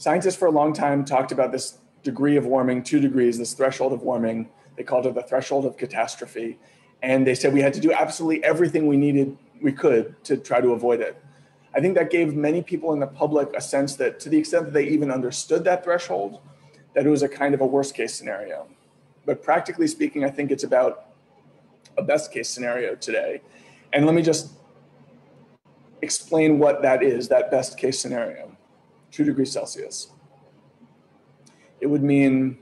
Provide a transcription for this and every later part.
Scientists for a long time talked about this degree of warming, 2 degrees, this threshold of warming. They called it the threshold of catastrophe. And they said we had to do absolutely everything we could to try to avoid it. I think that gave many people in the public a sense that, to the extent that they even understood that threshold, that it was a kind of a worst case scenario. But practically speaking, I think it's about a best case scenario today. And let me just explain what that is, that best case scenario, 2 degrees Celsius. It would mean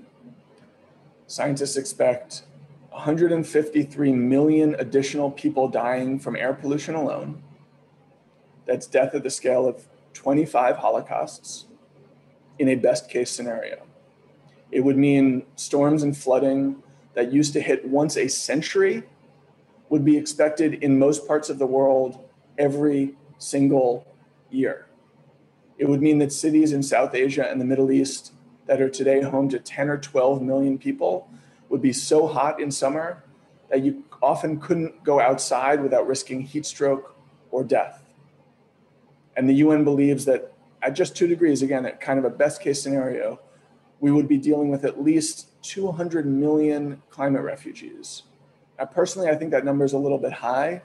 scientists expect 153 million additional people dying from air pollution alone. That's death at the scale of 25 holocausts in a best case scenario. It would mean storms and flooding that used to hit once a century would be expected in most parts of the world every single year. It would mean that cities in South Asia and the Middle East that are today home to 10 or 12 million people would be so hot in summer that you often couldn't go outside without risking heat stroke or death. And the UN believes that at just 2 degrees, again, at kind of a best case scenario, we would be dealing with at least 200 million climate refugees. Now, personally, I think that number is a little bit high,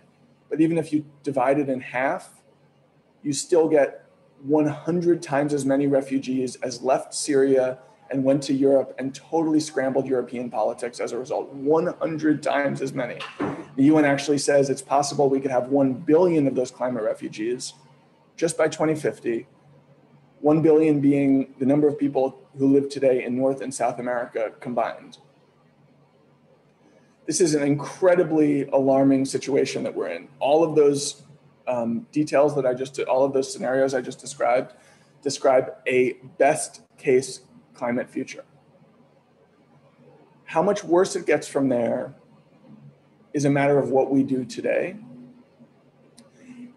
but even if you divide it in half, you still get 100 times as many refugees as left Syria and went to Europe and totally scrambled European politics as a result, 100 times as many. The UN actually says it's possible we could have 1 billion of those climate refugees just by 2050, 1 billion being the number of people who live today in North and South America combined. This is an incredibly alarming situation that we're in. All of those details that I just did, all of those scenarios I just described, describe a best case climate future. How much worse it gets from there is a matter of what we do today.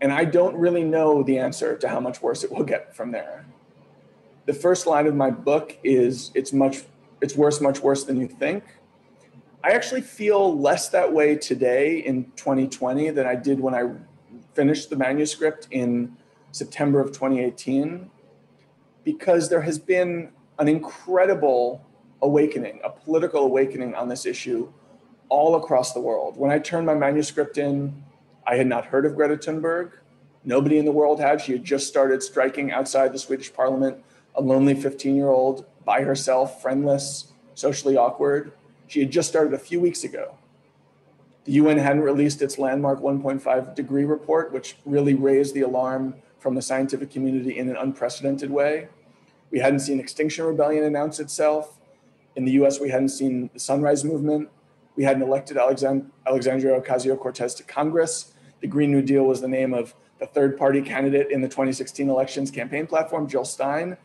And I don't really know the answer to how much worse it will get from there. The first line of my book is, it's worse, much worse than you think. I actually feel less that way today in 2020 than I did when I finished the manuscript in September of 2018, because there has been an incredible awakening, a political awakening on this issue all across the world. When I turned my manuscript in, I had not heard of Greta Thunberg. Nobody in the world had. She had just started striking outside the Swedish parliament, a lonely 15-year-old, by herself, friendless, socially awkward. She had just started a few weeks ago. The UN hadn't released its landmark 1.5 degree report, which really raised the alarm from the scientific community in an unprecedented way. We hadn't seen Extinction Rebellion announce itself. In the US, we hadn't seen the Sunrise Movement. We hadn't elected Alexandria Ocasio-Cortez to Congress. The Green New Deal was the name of the third party candidate in the 2016 elections campaign platform, Jill Stein.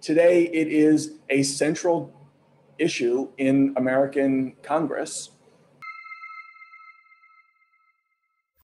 Today, it is a central issue in American Congress.